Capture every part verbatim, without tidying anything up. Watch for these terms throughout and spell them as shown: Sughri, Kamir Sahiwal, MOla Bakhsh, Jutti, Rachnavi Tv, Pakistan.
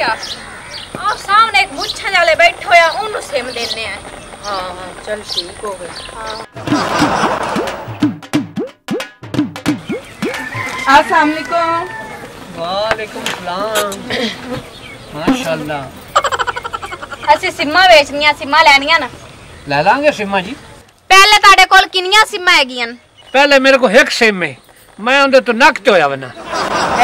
किया आप सामने एक मुच्छा जाले बैठो या उन्होंने सेम देने हैं। हाँ हाँ चल ठीक हो गया। अस्सलाम वालेकुम। वालेकुम सलाम। माशाल्लाह। ऐसे सिम्मा बेचनिया सिम्मा लेनिया ना? ले लांगे सिम्मा जी। पहले ताड़े कोल किनिया सिम्मा है गियन? पहले मेरे को एक सिम है, मैं उन्हें तो नक तो आया बना।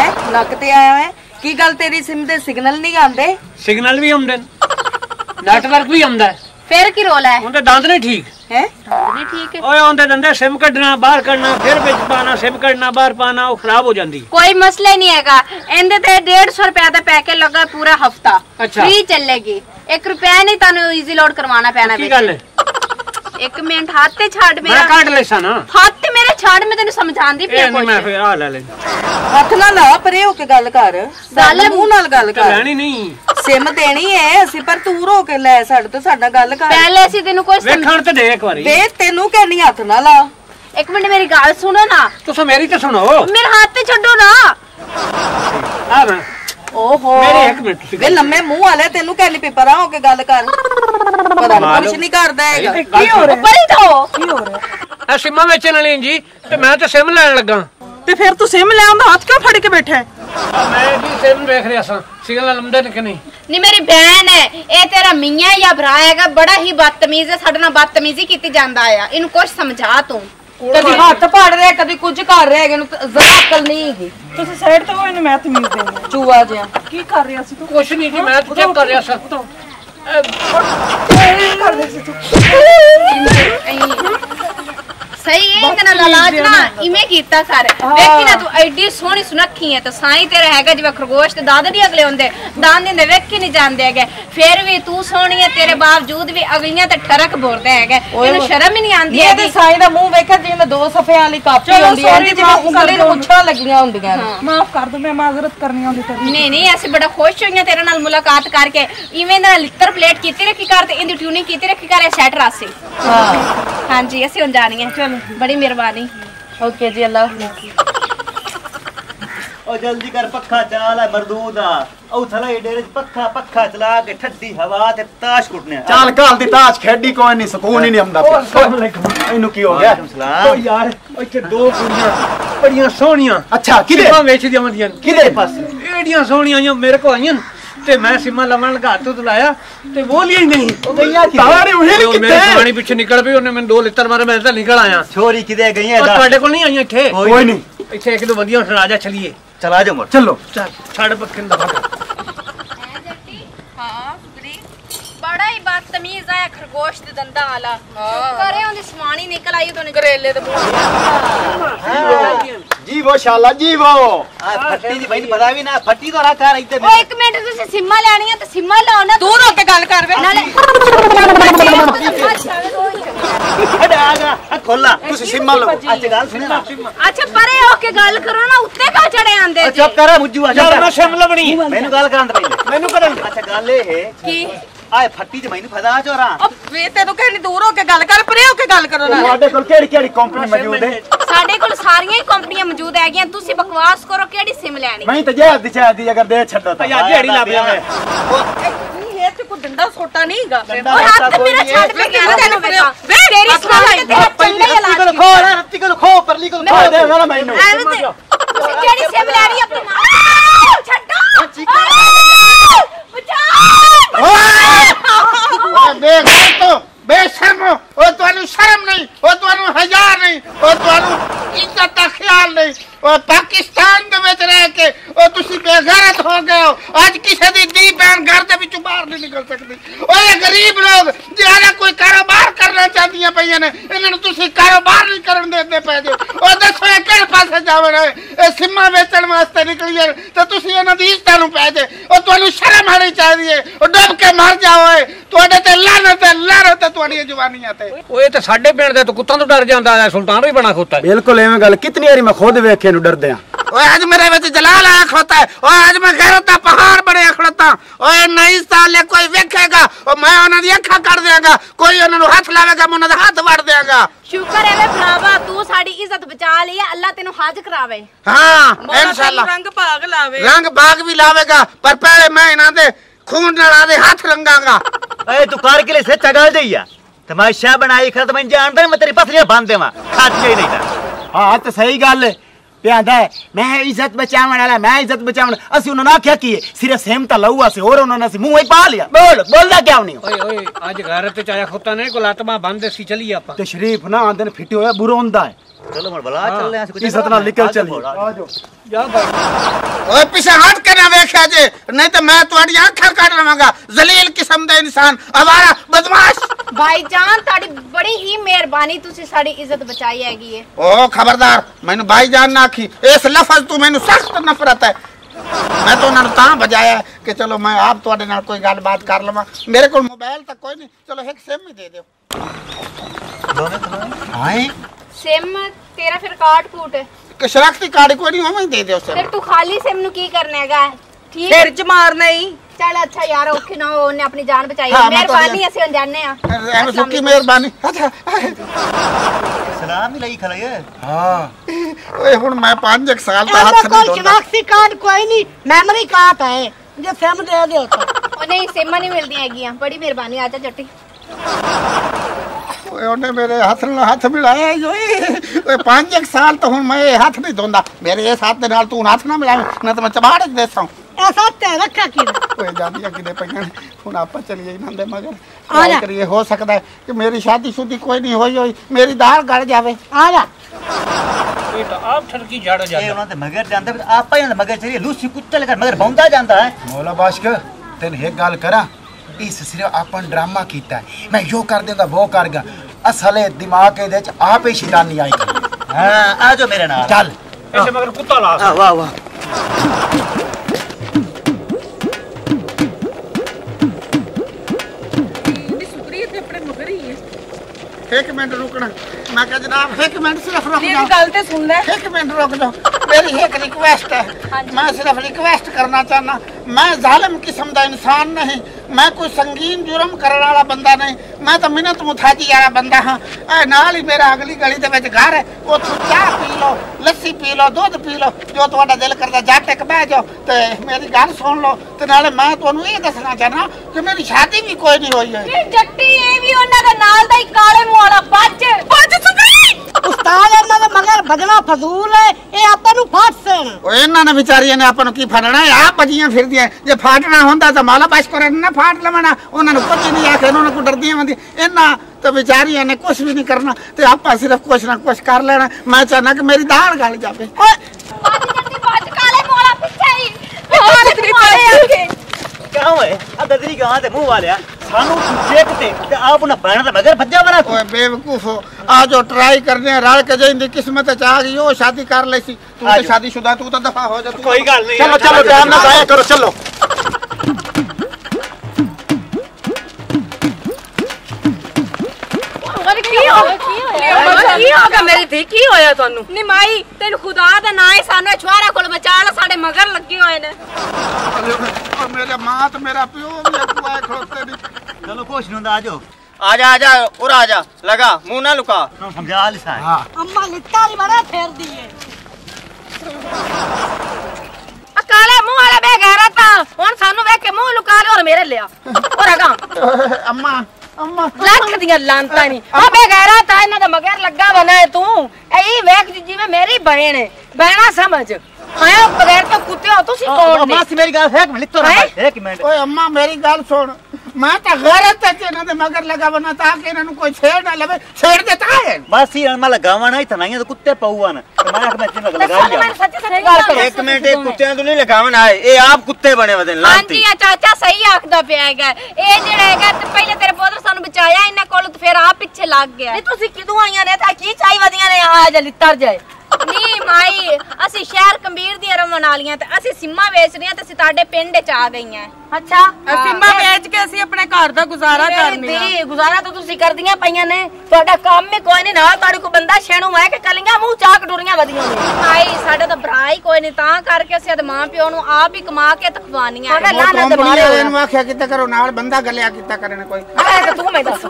है नक तो आया है? की गल तेरी सिम दे सिग्नल नहीं आंदे? सिग्नल भी आंदे, नेटवर्क भी आंदा है। फिर की रोल है? उनके दांत नहीं ठीक है। दांत नहीं ठीक है? ओए उनके दंदे सिम कटना, बाहर करना, फिर बेच पाना, सिम कटना, बाहर पाना, वो खराब हो जांदी। कोई मसला नहीं हैगा, इंदे ते डेढ़ सौ रुपया दा पैकेज लगा पूरा हफ्ता। अच्छा। फ्री चलेगी। एक रुपया नहीं तानु इजी लोड करवाना पैना बेच। की गल है? एक मिनट हाथ ते छाड़ मेरा। मैं काट लेसा ना। हाथ ते मेरे छाड़ में तन्नू समझांदी पई कोई। मैं फिर आ ले ले। हाथ ना ला परे हो के गल कर। गल मुंह नाल गल कर। लेनी नहीं। सिम देनी है असी पर तू रो के ले साडे तो साडा गल कर। पहले असी तेनु कोई वेखण ते दे एक बारी। वे तेनु कहनी हाथ ना ला। एक मिनट मेरी गल सुनो ना। तुस मेरी ते सुनो। मेरे हाथ ते छड्डो ना। आ मैं। ओहो। मेरे एक मिनट। वे लम्मे मुंह वाले तेनु कहनी पे परा हो के गल कर। पता नहीं कुछ नहीं करदा हैगा। की हो रहा है? परी तो की हो रहा है? ए सिम बेचन वाली जी ते मैं ते सिम लेन लगा। ते फिर तू सिम ले आंदा हाथ क्यों फड़ के बैठा है? मैं जी सिम देख रिया सा। सिग्नल आंदा ने कि नहीं? नी मेरी बहन है ए तेरा मियां या भरा हैगा, बड़ा ही बदतमीज है, साडे नाल बदतमीजी कीती जांदा आया। इनु कुछ समझा तू। कदी हाथ पाड़ रहे, कदी कुछ कर रहे, इनु जरा अकल नहीं हैगी। तुसी साइड तो इनु मैं तमीज दे चूआ जिया की कर रिया सी तू? कुछ नहीं जी, मैं चेक कर रिया सा। तू कर दे सी तू सही है। इतना लालच ना इमे कीता सारे। देखी ना तू एडी सोहनी सुनखी है, तो साईं तेरा हैगा जिवे खरगोश ते दांद नहीं अगले होंदे, दांद दे वेख के नहीं जानदे हैगे। फिर भी तू सोहनी है, तेरे बावजूद भी अगलियां ते ठरक बोलदे हैगे। इनु शर्म ही नहीं आंदी है। ये ते साईं दा मुंह वेख जिवे में दो सफे वाली कापी होंदी है, जिवे उंगली नूं मुछां लगियां होंदियां ने। माफ कर दो, मैं माजरत करनी होंदी तेरी। नहीं नहीं ऐसे बड़ा खुश होईयां तेरे नाल मुलाकात करके। इवें ना लित्तर प्लेट कीती रखी कर ते इंदी ट्यूनिंग कीती रखी कर सेट रासी। हां हां जी असी हुण जानी है। चलो बड़ी मेहरबानी। ओके जी अल्लाह ओ जल्दी कर पक्खा चला ले मरदूदा। ओ थला ये डेरे पक्खा पक्खा चला के ठंडी हवा ते ताश कुटने। चल काल दी ताश खेडी कोई नहीं, सुकून ही नहीं हमदा। ओ अस्सलाम वालेकुम। इनु की हो गया? ओ यार इथे दो कुड़ियां बड़ियां सोहणियां। अच्छा किदे सिम्मा बेच दियां मदियां? किदे पास एडियां सोहणियां आईयां मेरे को आईयां ते मैं सिम्मा लवण का हाथ तुलाया ते बोली ही नहीं। ओ भैया तारे उहे किथे मेरे पानी पीछे निकल पई। ओने मैन दो लेतर मारे, मैं तो निकल आया। छोरी किदे गई है? ओ तोडे कोल नहीं आईयां इथे? कोई नहीं इथे एक दो बंदियां राजा चलिए। चला जाओ मर। चलो चल छड़ पक्कन दा भाग। ए जट्टी हां सुगरी बड़ा ही बदतमीज है, खरगोश दे दंदा आला करे ओंदी समानी निकल आई तो करेले दे बोल। जी वो शाला जी वो आ फट्टी दी भाई पता भी ना फट्टी तो रखा है इधर। ओ एक मिनट तुसे सिम्मा लेनी है तो सिम्मा लाओ ना। तू रोके गल कर बे नाले हट आगा खोला तुसे सिम्मा लो। अच्छा गल सुन ना। अच्छा परे होके गल करो ना, उत्ते का चढ़े आंदे जी। चुप कर मुज्जू। अच्छा मैं सिम लवणी मेनू गल करन दे पहले मेनू करन। अच्छा गल ए है की आए फट्टी ते मैनू फदा चोरा। अब वे तेनू कहनी दूर होके गल कर, परे होके गल करो ना। साडे कोल केड़ी केड़ी कंपनी मौजूद है? साडे कोल सारीयां कंपनियां मौजूद है। तुसी बकवास करो केड़ी सिम लेनी? मैं तो जहर दी चाह दी अगर दे छड्डो तो यार जेड़ी ला पिया मैं। नहीं है तो कोई डंडा छोटा नहींगा। और हाथ मेरा छाड़ पे के तैनू वे तेरी सुनाई तेरा चंगा ही लाग। खो रत्ती को खो परली को खो दे ना मैनू। तुसी केड़ी सिम लेनी अपनी मां छड्डो। बचाओ ओ देख तो बेशर्म ओ तोनू शर्म नहीं, ओ तोनू हया नहीं, ओ तोनू इज्जत दा ख्याल नहीं। ओ पाकिस्तान दे विच रह के ओ तुसी बेगैरत हो गए हो। आज किसे दी दी बहन घर दे विचों बाहर नहीं निकल सकदी। ओ ये गरीब लोग जिहड़ा कोई कारोबार करना चाहदियां पईयां ने, इन्हां नूं तुसी कारोबार नहीं करन देंदे पए जे। ओ दसो ए किस पासे जावण है? ए सिम्मा बेचण वास्ते निकलिए ते तुसी इन्हां दी इज्जत नूं पए जे। ओ तोनू शर्म आनी चाहीदी है। ओ डुब के मर जाओ ए तोडे ते लानत लानत तोडी जवानियां ते। ओ ए ते साडे पिंड दे तो कुत्तां तों डर जांदा है, सुल्तान भी बना खोता है। बिल्कुल एवें गल कितनी बारी मैं खुद वेखे नु डरदे हां। ओए आज मेरे विच जलाल आ खोता है। ओए आज मैं गैरत दा पहाड़ बड़े अखड़ता। ओए नहीं साले कोई वेखेगा ओ मैं उन्हां दी अखां कट देगा। कोई उन्हां नु हाथ लावेगा मैं उन्हां दा हाथ वड़ देगा। शुक्र है वे भरावा तू साड़ी इज्जत बचा ली है, अल्लाह तेनू हाज करावे। हां इंशाल्लाह रंग भाग लावे, रंग भाग भी लावेगा पर पहले मैं इना दे खून नला दे हाथ रंगांगा। ए तू कार के लिए से चगाल देया तमाशा बनाई खत मैं जानदा मैं तेरी पसलियां बांध देवा खाच ही नहीं था। हां तो सही गल है प्यांदा है मैं इज्जत बचावन वाला, मैं इज्जत बचावन असि उन्होंने ना क्या किए सिर्फ सेम ता लऊआ से और उन्होंने से मुंह ही पा लिया। बोल बोलदा क्या नहीं ओए ओए आज घर ते चाया खोता ने को लातमा बांध सी चली आपा ते शरीफ ना आंदे फिटे होया बुरो होंदा है। चलो मर भला चलले आज कुछ इज्जत ना निकल चली आ जाओ जा भाई ओए पीछे हट के ना देखया जे नहीं तो मैं तुम्हारी आंखें काट लवांगा। जलील किस्म दा इंसान आवारा बदमाश भाईजान ताड़ी बड़ी ही मेहरबानी तुसी साड़ी इज्जत बचाई हैगी है। ओ खबरदार मैनू भाईजान ना आखी इस लफ्ज तू मैनू सख्त नफरत है। मैं तो नरता बजाया कि चलो मैं आप तोड़े नाल कोई गलबात कर लवा मेरे को मोबाइल तक कोई नहीं चलो एक सिम ही दे दो दोने तुम्हें हाय सिम तेरा फिर कार्ड फूट है कि शराखती कार्ड कोई नहीं हो मैं दे दो सिम फिर तू खाली सिम नु की करने हैगा ठीक फिर ज मारना ही चल अच्छा यार ओखे ना ओने अपनी जान बचाई मेहरबानी असि अनजाने आ एनु सुकी मेहरबानी। अच्छा सलाम ही लई खले हां ओए हुन मैं पांच एक साल दा हाथ नहीं कोई शनाख्ती कार्ड कोई नहीं मेमोरी कार्ड है जे सिम दे दे ओ नहीं सिम नहीं मिलदी हैगीया बड़ी मेहरबानी आजा जट्टी ओए ओने मेरे हाथ ना हाथ मिलाया ओए ओए पांच एक साल तो हुन मैं हाथ नहीं धोंदा मेरे इस हाथ दे नाल तू हाथ ना मिला ना तो मैं चबाड़ देसां ऐसा ते रखा कि कोई जानिया कि दे पईया हुन आपा चलिए इनंदे मगर क्या करिए हो सकता है कि मेरी शादी शुदी कोई नहीं होई होई मेरी दाल गड़ जावे। आ जा ये तो आप ठरकी झाड़ा जाते उनते मगर जानदा आपा इनंदे मगर चलिए लूसी कुत्ते लेकर मगर बौंदा जानदा है। मौला बाशक तेन एक गल करा इस सिर्फ आपन ड्रामा कीता है मैं यो कर देंगा वो करगा असले दिमाग दे विच आप ही शैतानी आई। हां आ जाओ मेरे नाल चल ऐसे मगर कुत्ता ला वाह वाह एक मिनट रुकना मैं कह जनाब एक मिनट सिर्फ रुक जाओ मेरी गल ते सुन ले एक मिनट रुक जाओ मेरी एक रिक्वेस्ट है मैं सिर्फ रिक्वेस्ट करना चाहना मैं जालिम किस्म दा इंसान नहीं मैं कोई संगीन जुर्म करने वाला बंदा नहीं मैं तो मिन्नत मुथाजी वाला बंदा हां ए नाल ही मेरा अगली गली दे विच घर है ओ चाय पी लो लस्सी पी लो दूध पी लो जो तुम्हारा दिल करदा जाट एक बैठ जाओ ते मेरी गल सुन लो ते नाल मैं तोनु ये दसना चाहना कि मेरी शादी भी कोई नहीं होई है। ए जट्टी ए भी ओना दे नाल दा ही काले मुंह वाला बच बच सुधरी उस्ताद ना मगर भगना फजूल है ए आपा नु फाट से ओ इना ने बेचारियां ने आपा नु की फाड़ना है आप भजियां फिरदियां जे फाटना होंदा तो माला बच करे ना फाट लवना उन्होंने कुछ नहीं आखे उन्होंने को डरदी होंदी इना तो बेचारियां ने कुछ भी नहीं करना ते आपा सिर्फ कुछ ना कुछ कर लेना मैं चाहना कि मेरी दाल गल जावे। बात करती बात काले मोला पीछे ही बात तेरी मारे आके क्या होए आ ददरी गां ते मुंह वालिया सानू चेकते ते आप ना बहन ते मगर भज्जा वाला ओए बेवकूफ आ जो ट्राई करने रल के जिंदी किस्मत च आ गई ओ शादी कर लेसी तू तो शादीशुदा तू तो दफा हो जा तू कोई गल नहीं चलो चलो टाइम ना जाया करो चलो ਕੀ ਹੋ ਗਿਆ ਮੇਰੀ ਧੀ ਕੀ ਹੋਇਆ ਤੁਹਾਨੂੰ ਨੀ ਮਾਈ ਤੈਨੂੰ ਖੁਦਾ ਦਾ ਨਾਂ ਹੈ ਸਾਨੂੰ ਛੁਹਾਰਾ ਕੋਲ ਬਚਾ ਲੈ ਸਾਡੇ ਮਗਰ ਲੱਗੇ ਹੋਏ ਨੇ ਉਹ ਮੇਰਾ ਮਾਂ ਤੇ ਮੇਰਾ ਪਿਓ ਵੀ ਅੱਗੂ ਆਏ ਖੜੋਤੇ ਨੇ ਚਲੋ ਕੁਛ ਨਹੀਂ ਹੁੰਦਾ ਆ ਜਾਓ ਆ ਜਾ ਆ ਜਾ ਉਰ ਆ ਜਾ ਲਗਾ ਮੂੰਹ ਨਾ ਲੁਕਾ ਸਮਝਾ ਲੈ ਸਾਂ ਅੰਮਾ ਲਿੱਤਾ ਨਹੀਂ ਬੜਾ ਫੇਰਦੀ ਏ ਆ ਕਾਲੇ ਮੂੰਹ ਵਾਲਾ ਬੇਗੈਰਾ ਤਾਂ ਹੁਣ ਸਾਨੂੰ ਵੇਖ ਕੇ ਮੂੰਹ ਲੁਕਾ ਲਿਆ ਔਰ ਮੇਰੇ ਲਿਆ ਔਰ ਅਗਾ ਅੰਮਾ अम्मा लख दिया लानता नहीं आ बेगैरा ता इना दा मगर लगा बनाए तू एई वेख जी में मेरी बहन है बहना समझ आया बगैर तो कुत्ते हो तुसी कौन अम्मा सी मेरी गाल एक मिनट तो एक मिनट ओए अम्मा मेरी गाल सुन मैं ता गैरत है इना दा मगर लगा बनाता कि इना नु कोई छेड़ ना लेवे छेड़ देता है बस ही अम्मा लगावा नहीं था नहीं तो कुत्ते पाऊआ ना मैं अपने चिन लगा लिया मैं सच्ची सच्ची गाल कर एक मिनट ए कुत्तेया तो नहीं लगावन आए ए आप कुत्ते बने वदे लानती हां जी चाचा सही आखदा पयागा ए जेड़ा हैगा ते पहले तेरे पोदर सानू बचाया इना कोल ते फिर आप पीछे लग गया ए तुसी किदों आईया ने ता की चाई वदियां ने आ जा लितर जाए नहीं माई असि शहर कंबीर दी रमण वालियां ते असि सिम्मा बेच रही हैं ते सिताडे पिंड च आ गई हैं। अच्छा सिम्मा बेच के असि अपने घर दा गुजारा करने दी गुजारा तो तुसी करदियां पईयां ने ਤੁਹਾਡਾ काम में कोई नहीं नाल ਤੁਹਾਡੇ को बंदा ਛੇਣੂ ਮੈਂ ਕਿ ਕਲੀਆਂ ਮੂੰਹ ਚਾਕ ਟੁਰੀਆਂ ਵਧੀਆਂ ਮਾਈ ਸਾਡਾ ਤਾਂ ਭਰਾ ਹੀ ਕੋਈ ਨਹੀਂ ਤਾਂ ਕਰਕੇ ਅਸੀਂ ਤੇ ਮਾਂ ਪਿਓ ਨੂੰ ਆਪ ਹੀ ਕਮਾ ਕੇ ਤਖਵਾਨੀਆਂ ਤੁਹਾਡਾ ਲਾਨਾ ਤੇ ਮਾਰੇ ਇਹਨੂੰ ਆਖਿਆ ਕਿਤੇ ਕਰੋ ਨਾਲ ਬੰਦਾ ਗੱਲਿਆ ਕੀਤਾ ਕਰਨ ਕੋਈ ਅਰੇ ਤੂੰ ਮੈਂ ਦੱਸ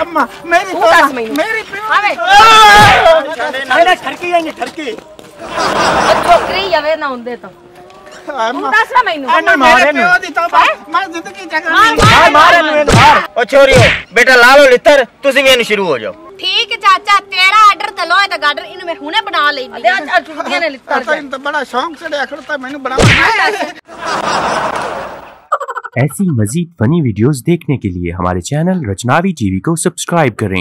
अम्मा मेरी तो मेरी मेरा ठरकी आएंगे ठरकी ठोकरी आवे ना ਹੁੰਦੇ ਤਾਂ दस ना मैनू मारे मैं जिंदगी जगह मारे मार ओ छोरियो बेटा ला लो लितर तुसी मेनू शुरू हो जाओ। ठीक चाचा तेरा आर्डर तो लो ए दा गार्डर इनु मैं हुने बना लेई अच्छा छुट्टियां ने लितर तो इन तो बड़ा शौक चढ़या खड़ता मेनू बना। ऐसी मजीद फनी वीडियोस देखने के लिए हमारे चैनल रचनावी टीवी को सब्सक्राइब करें।